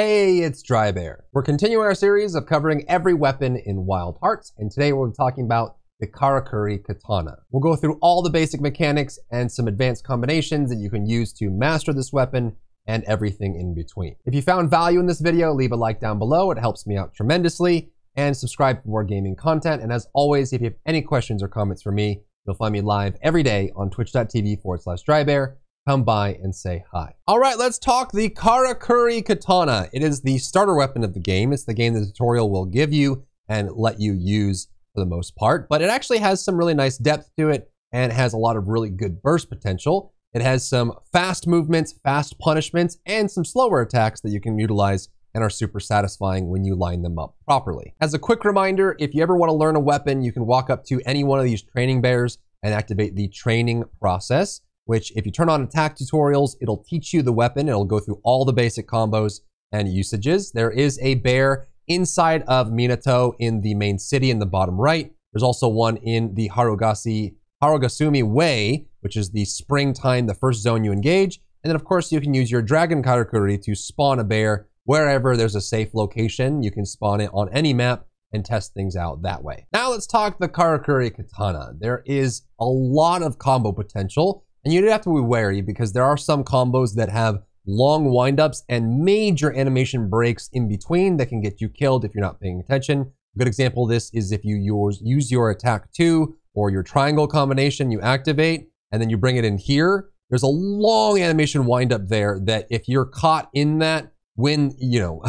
Hey, it's DryBear. We're continuing our series of covering every weapon in Wild Hearts, and today we're talking about the Karakuri Katana. We'll go through all the basic mechanics and some advanced combinations that you can use to master this weapon and everything in between. If you found value in this video, leave a like down below. It helps me out tremendously, and subscribe for more gaming content. And as always, if you have any questions or comments for me, you'll find me live every day on twitch.tv/DryBear. Come by and say hi. All right, let's talk the Karakuri Katana. It is the starter weapon of the game. It's the game the tutorial will give you and let you use for the most part, but it actually has some really nice depth to it and has a lot of really good burst potential. It has some fast movements, fast punishments, and some slower attacks that you can utilize and are super satisfying when you line them up properly. As a quick reminder, if you ever want to learn a weapon, you can walk up to any one of these training bears and activate the training process, which if you turn on attack tutorials, it'll teach you the weapon. It'll go through all the basic combos and usages. There is a bear inside of Minato in the main city in the bottom right. There's also one in the Harugasumi Way, which is the springtime, the first zone you engage. And then of course you can use your dragon Karakuri to spawn a bear wherever there's a safe location. You can spawn it on any map and test things out that way. Now let's talk the Karakuri Katana. There is a lot of combo potential. And you do have to be wary because there are some combos that have long windups and major animation breaks in between that can get you killed if you're not paying attention. A good example of this is if you use your attack 2 or your triangle combination, you activate, and then you bring it in here. There's a long animation windup there that if you're caught in that when, you know,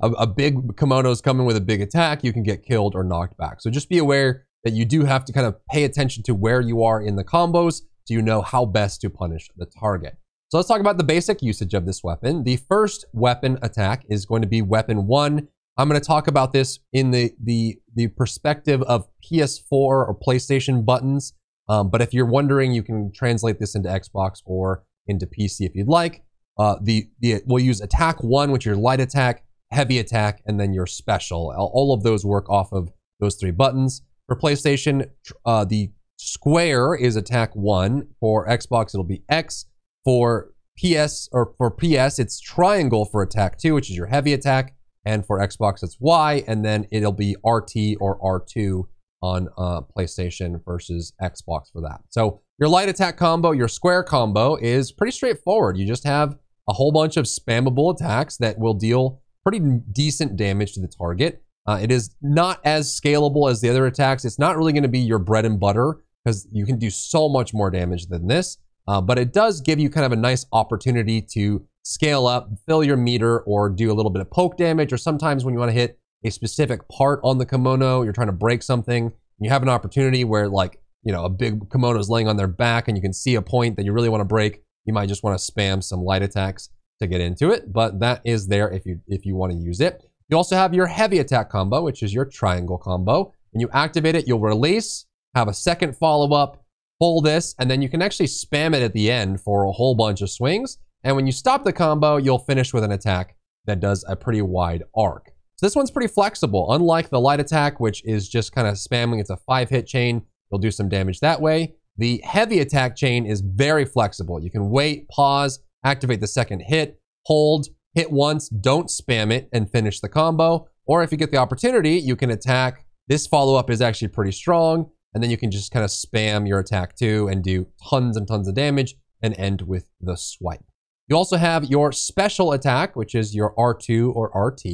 a big Kemono is coming with a big attack, you can get killed or knocked back. So just be aware that you do have to kind of pay attention to where you are in the combos. Do you know how best to punish the target? So let's talk about the basic usage of this weapon. The first weapon attack is going to be weapon 1. I'm going to talk about this in the perspective of PS4 or PlayStation buttons. But if you're wondering, you can translate this into Xbox or into PC if you'd like. We'll use attack 1, which is your light attack, heavy attack, and then your special. All of those work off of those 3 buttons. For PlayStation, the square is attack 1. For Xbox, it'll be X. For PS, it's triangle for attack 2, which is your heavy attack. And for Xbox, it's Y. And then it'll be RT or R2 on PlayStation versus Xbox for that. So your light attack combo, your square combo is pretty straightforward. You just have a whole bunch of spammable attacks that will deal pretty decent damage to the target. It is not as scalable as the other attacks. It's not really going to be your bread and butter because you can do so much more damage than this, but it does give you kind of a nice opportunity to scale up, fill your meter, or do a little bit of poke damage, or sometimes when you want to hit a specific part on the Kemono, you're trying to break something, and you have an opportunity where, like, you know, a big Kemono is laying on their back and you can see a point that you really want to break. You might just want to spam some light attacks to get into it, but that is there if you want to use it. You also have your heavy attack combo, which is your triangle combo. When you activate it, you'll release, have a second follow-up, pull this, and then you can actually spam it at the end for a whole bunch of swings. And when you stop the combo, you'll finish with an attack that does a pretty wide arc. So this one's pretty flexible, unlike the light attack, which is just kind of spamming. It's a 5-hit chain. You'll do some damage that way. The heavy attack chain is very flexible. You can wait, pause, activate the second hit, hold, hit once, don't spam it, and finish the combo. Or if you get the opportunity, you can attack. This follow-up is actually pretty strong, and then you can just kind of spam your attack 2 and do tons and tons of damage and end with the swipe. You also have your special attack, which is your R2 or RT.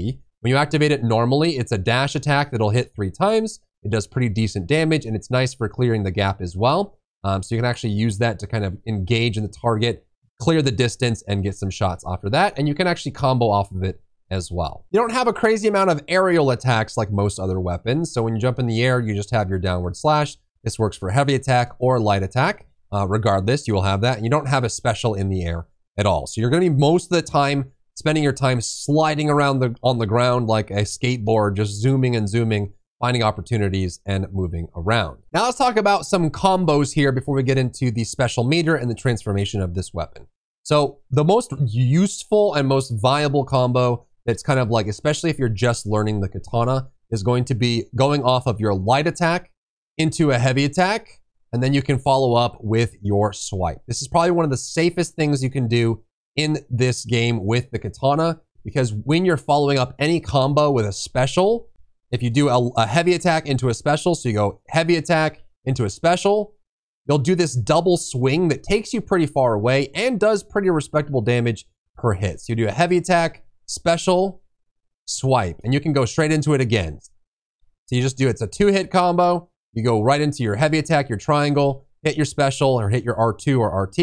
When you activate it normally, it's a dash attack that'll hit 3 times. It does pretty decent damage, and it's nice for clearing the gap as well. So you can actually use that to kind of engage in the target, clear the distance, and get some shots after that. And you can actually combo off of it as well. You don't have a crazy amount of aerial attacks like most other weapons. So when you jump in the air, you just have your downward slash. This works for heavy attack or light attack. Regardless, you will have that. And you don't have a special in the air at all. So you're going to be most of the time spending your time sliding around on the ground like a skateboard, just zooming and zooming, finding opportunities and moving around. Now let's talk about some combos here before we get into the special meter and the transformation of this weapon. So the most useful and most viable combo that's kind of like, especially if you're just learning the katana, is going to be going off of your light attack into a heavy attack, and then you can follow up with your swipe. This is probably one of the safest things you can do in this game with the katana. because when you're following up any combo with a special, if you do a heavy attack into a special, so you go heavy attack into a special, you'll do this double swing that takes you pretty far away and does pretty respectable damage per hit. So you do a heavy attack, special, swipe, and you can go straight into it again. So you just do, it's a two-hit combo, you go right into your heavy attack, your triangle, hit your special or hit your R2 or RT,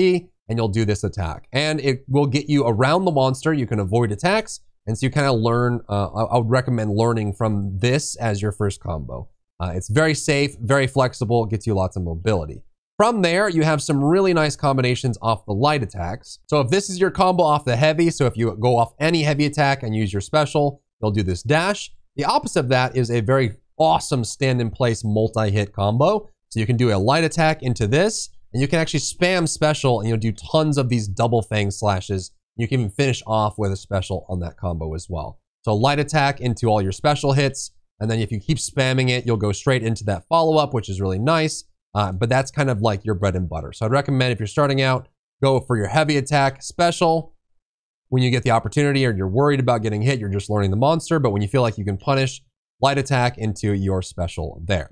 and you'll do this attack. And it will get you around the monster, you can avoid attacks, and so you kind of learn, I would recommend learning from this as your first combo. It's very safe, very flexible, gets you lots of mobility. From there, you have some really nice combinations off the light attacks. So if this is your combo off the heavy, so if you go off any heavy attack and use your special, you'll do this dash. The opposite of that is a very awesome stand-in-place multi-hit combo. So you can do a light attack into this, and you can actually spam special, and you'll do tons of these double fang slashes. You can even finish off with a special on that combo as well. So light attack into all your special hits, and then if you keep spamming it, you'll go straight into that follow-up, which is really nice. But that's kind of like your bread and butter. So I'd recommend if you're starting out, go for your heavy attack special. When you get the opportunity or you're worried about getting hit, you're just learning the monster. But when you feel like you can punish, light attack into your special there.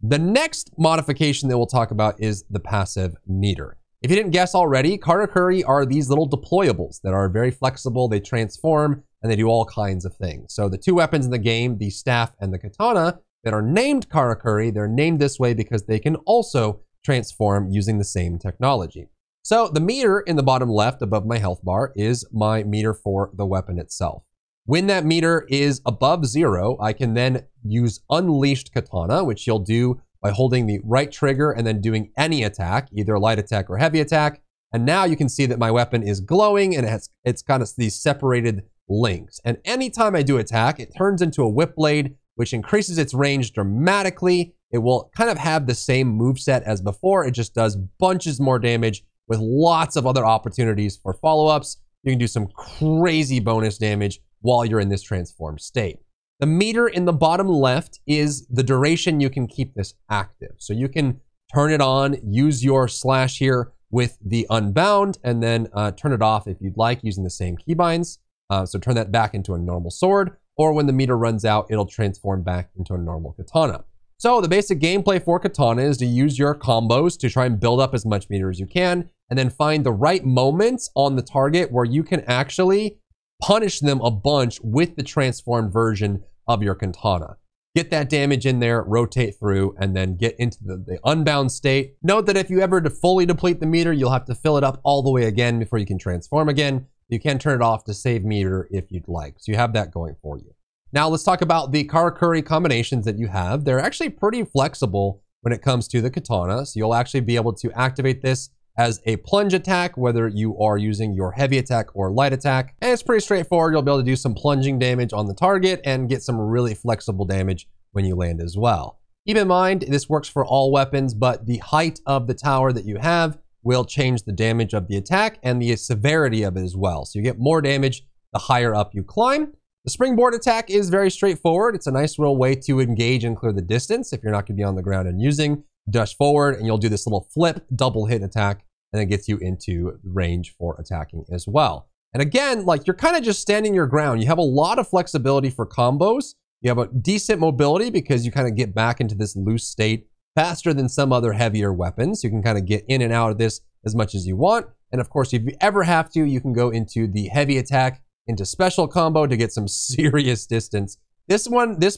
The next modification that we'll talk about is the passive meter. If you didn't guess already, Karakuri are these little deployables that are very flexible. They transform and they do all kinds of things. So the two weapons in the game, the staff and the katana, that are named Karakuri, they're named this way because they can also transform using the same technology. So the meter in the bottom left above my health bar is my meter for the weapon itself. When that meter is above 0, I can then use Unleashed Katana, which you'll do by holding the right trigger and then doing any attack, either light attack or heavy attack. And now you can see that my weapon is glowing and it's kind of these separated links. And anytime I do attack, it turns into a whip blade, which increases its range dramatically. It will kind of have the same moveset as before. It just does bunches more damage with lots of other opportunities for follow-ups. You can do some crazy bonus damage while you're in this transformed state. The meter in the bottom left is the duration you can keep this active. So you can turn it on, use your slash here with the unbound, and then turn it off if you'd like using the same keybinds. So turn that back into a normal sword, or when the meter runs out, it'll transform back into a normal katana. So the basic gameplay for katana is to use your combos to try and build up as much meter as you can, and then find the right moments on the target where you can actually punish them a bunch with the transformed version of your katana. Get that damage in there, rotate through, and then get into the unbound state. Note that if you ever fully deplete the meter, you'll have to fill it up all the way again before you can transform again. You can turn it off to save meter if you'd like. So you have that going for you. Now let's talk about the Karakuri combinations that you have. They're actually pretty flexible when it comes to the katana. So you'll actually be able to activate this as a plunge attack, whether you are using your heavy attack or light attack. And it's pretty straightforward. You'll be able to do some plunging damage on the target and get some really flexible damage when you land as well. Keep in mind, this works for all weapons, but the height of the tower that you have will change the damage of the attack and the severity of it as well. So you get more damage the higher up you climb. The springboard attack is very straightforward. It's a nice little way to engage and clear the distance if you're not going to be on the ground and using. Dash forward and you'll do this little flip double hit attack, and it gets you into range for attacking as well. And again, like, you're kind of just standing your ground. You have a lot of flexibility for combos. You have a decent mobility because you kind of get back into this loose state faster than some other heavier weapons. You can kind of get in and out of this as much as you want. And of course, if you ever have to, you can go into the heavy attack, into special combo to get some serious distance. This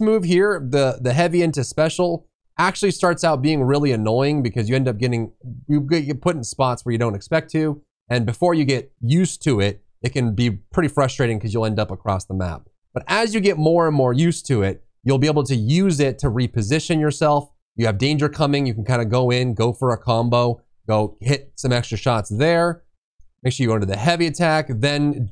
move here, the heavy into special, actually starts out being really annoying because you get put in spots where you don't expect to. And before you get used to it, it can be pretty frustrating because you'll end up across the map. But as you get more and more used to it, you'll be able to use it to reposition yourself. You have danger coming, you can kind of go in, go for a combo, go hit some extra shots there. Make sure you go into the heavy attack, then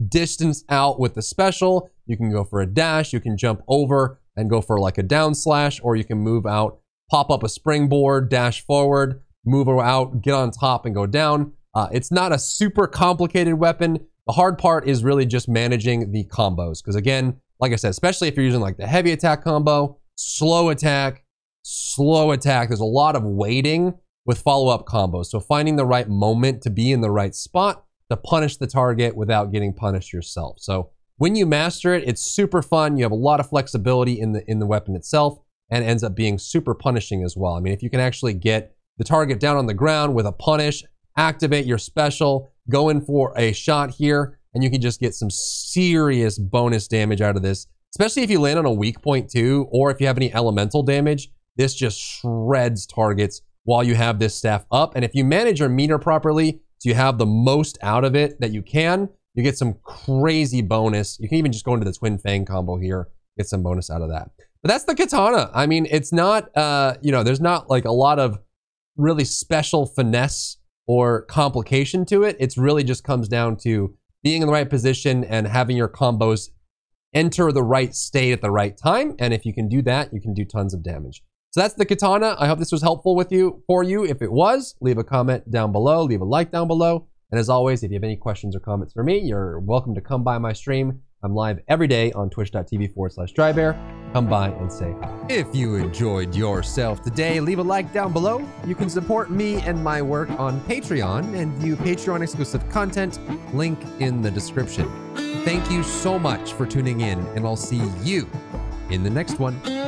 distance out with the special. You can go for a dash, you can jump over and go for like a down slash, or you can move out, pop up a springboard, dash forward, move out, get on top and go down. It's not a super complicated weapon. The hard part is really just managing the combos. Because again, like I said, especially if you're using like the heavy attack combo, slow attack, slow attack. There's a lot of waiting with follow-up combos. So finding the right moment to be in the right spot to punish the target without getting punished yourself. So When you master it, it's super fun. You have a lot of flexibility in the weapon itself, and ends up being super punishing as well. I mean, if you can actually get the target down on the ground with a punish, activate your special, go in for a shot here, and you can just get some serious bonus damage out of this, especially if you land on a weak point too, or if you have any elemental damage. This just shreds targets while you have this staff up. And if you manage your meter properly, so you have the most out of it that you can, you get some crazy bonus. You can even just go into the Twin Fang combo here, get some bonus out of that. But that's the katana. I mean, it's not, you know, there's not like a lot of really special finesse or complication to it. It's really just comes down to being in the right position and having your combos enter the right state at the right time. And if you can do that, you can do tons of damage. So that's the katana. I hope this was helpful with you, for you. If it was, leave a comment down below, leave a like down below. And as always, if you have any questions or comments for me, you're welcome to come by my stream. I'm live every day on twitch.tv/DryBear. Come by and say hi. If you enjoyed yourself today, leave a like down below. You can support me and my work on Patreon and view Patreon exclusive content. Link in the description. Thank you so much for tuning in, and I'll see you in the next one.